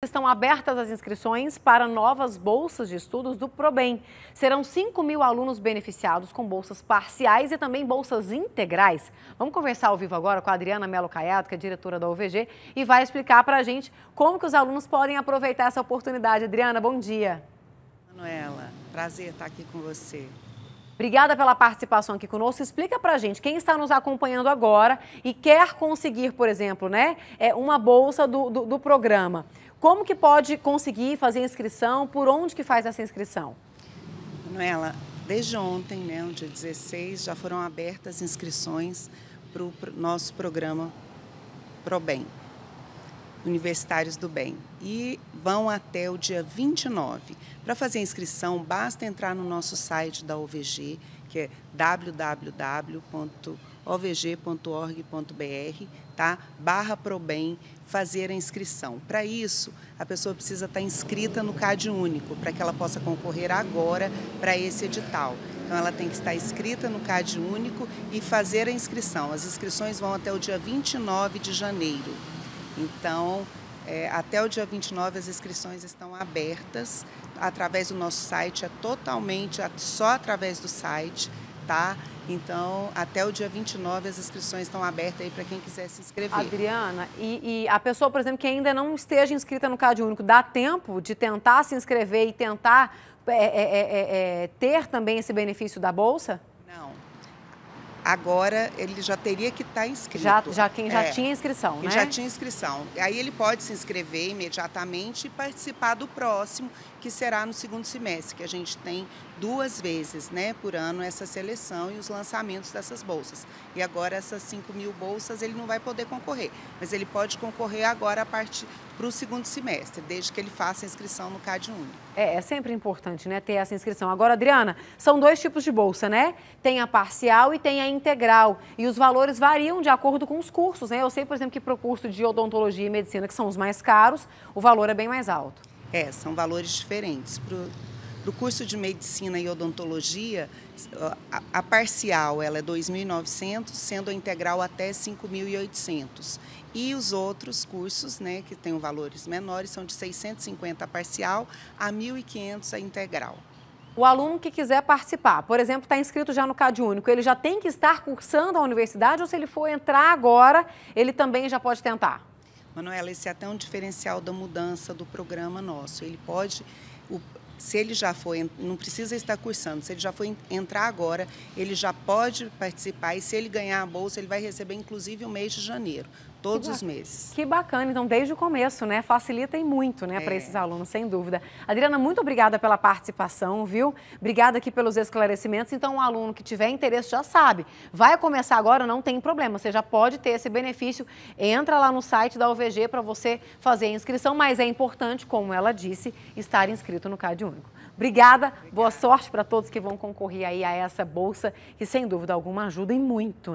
Estão abertas as inscrições para novas bolsas de estudos do ProBem. Serão 5.000 alunos beneficiados com bolsas parciais e também bolsas integrais. Vamos conversar ao vivo agora com a Adryanna Melo Caiado, que é diretora da OVG, e vai explicar para a gente como que os alunos podem aproveitar essa oportunidade. Adryanna, bom dia. Manuela, prazer estar aqui com você. Obrigada pela participação aqui conosco. Explica pra gente, quem está nos acompanhando agora e quer conseguir, por exemplo, uma bolsa do programa, como que pode conseguir fazer inscrição? Por onde que faz essa inscrição? Manuela, desde ontem, o dia 16, já foram abertas inscrições para o nosso programa ProBem, Universitários do Bem, e vão até o dia 29. Para fazer a inscrição, basta entrar no nosso site da OVG, que é www.ovg.org.br, /ProBem, fazer a inscrição. Para isso, a pessoa precisa estar inscrita no CadÚnico, para que ela possa concorrer agora para esse edital. Então, ela tem que estar inscrita no CadÚnico e fazer a inscrição. As inscrições vão até o dia 29 de janeiro. Então, até o dia 29 as inscrições estão abertas através do nosso site, é totalmente só através do site, tá? Então, até o dia 29 as inscrições estão abertas aí para quem quiser se inscrever. Adryanna, e a pessoa, por exemplo, que ainda não esteja inscrita no CadÚnico, dá tempo de tentar se inscrever e tentar ter também esse benefício da bolsa? Não. Agora ele já teria que estar inscrito. Quem já tinha inscrição, né? Quem já tinha inscrição. Aí ele pode se inscrever imediatamente e participar do próximo, que será no segundo semestre, que a gente tem 2 vezes, por ano, essa seleção e os lançamentos dessas bolsas. E agora essas 5.000 bolsas ele não vai poder concorrer, mas ele pode concorrer agora para o segundo semestre, desde que ele faça a inscrição no CadÚnico. É sempre importante, ter essa inscrição. Agora, Adryanna, são 2 tipos de bolsa, Tem a parcial e tem a integral. E os valores variam de acordo com os cursos, Eu sei, por exemplo, que para o curso de odontologia e medicina, que são os mais caros, o valor é bem mais alto. São valores diferentes. Para o curso de medicina e odontologia, a parcial ela é 2.900, sendo a integral até 5.800. E os outros cursos, que têm valores menores, são de 650 a parcial a 1.500 a integral. O aluno que quiser participar, por exemplo, está inscrito já no CadÚnico, ele já tem que estar cursando a universidade, ou se ele for entrar agora, ele também já pode tentar? Manuela, esse é até um diferencial da mudança do programa nosso. Ele pode, se ele já foi, não precisa estar cursando, se ele já foi entrar agora, ele já pode participar e se ele ganhar a bolsa, ele vai receber inclusive o mês de janeiro, todos os meses. Que bacana, então desde o começo, facilita e muito, para esses alunos, sem dúvida. Adryanna, muito obrigada pela participação, viu? Obrigada aqui pelos esclarecimentos. Então, um aluno que tiver interesse já sabe, vai começar agora, não tem problema, você já pode ter esse benefício, entra lá no site da OVG para você fazer a inscrição, mas é importante, como ela disse, estar inscrito no CadÚnico. Obrigada, boa sorte para todos que vão concorrer aí a essa bolsa, que sem dúvida alguma ajuda e muito,